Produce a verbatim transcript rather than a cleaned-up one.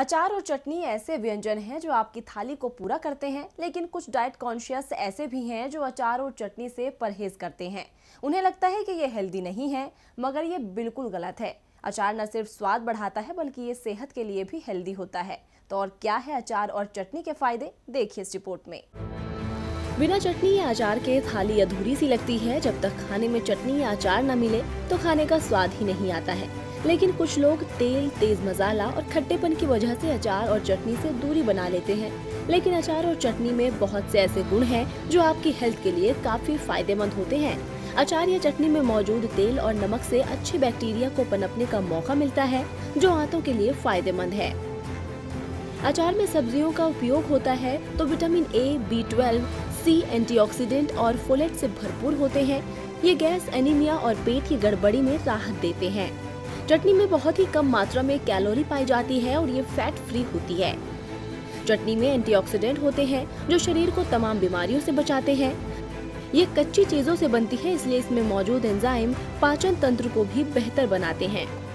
अचार और चटनी ऐसे व्यंजन हैं जो आपकी थाली को पूरा करते हैं, लेकिन कुछ डाइट कॉन्शियस ऐसे भी हैं जो अचार और चटनी से परहेज करते हैं। उन्हें लगता है कि ये हेल्दी नहीं है, मगर ये बिल्कुल गलत है। अचार न सिर्फ स्वाद बढ़ाता है, बल्कि ये सेहत के लिए भी हेल्दी होता है। तो और क्या है अचार और चटनी के फायदे, देखिए इस रिपोर्ट में। बिना चटनी या अचार के थाली अधूरी सी लगती है। जब तक खाने में चटनी या अचार न मिले तो खाने का स्वाद ही नहीं आता है। लेकिन कुछ लोग तेल, तेज मसाला और खट्टेपन की वजह से अचार और चटनी से दूरी बना लेते हैं। लेकिन अचार और चटनी में बहुत से ऐसे गुण हैं जो आपकी हेल्थ के लिए काफी फायदेमंद होते हैं। अचार या चटनी में मौजूद तेल और नमक से अच्छे बैक्टीरिया को पनपने का मौका मिलता है, जो आंतों के लिए फायदेमंद है। अचार में सब्जियों का उपयोग होता है तो vitamin A, B twelve, C, antioxidant और फोलेट से भरपूर होते हैं। ये गैस, एनीमिया और पेट की गड़बड़ी में राहत देते हैं। चटनी में बहुत ही कम मात्रा में कैलोरी पाई जाती है और ये फैट फ्री होती है। चटनी में एंटीऑक्सीडेंट होते हैं जो शरीर को तमाम बीमारियों से बचाते हैं। ये कच्ची चीजों से बनती है, इसलिए इसमें मौजूद एंजाइम पाचन तंत्र को भी बेहतर बनाते हैं।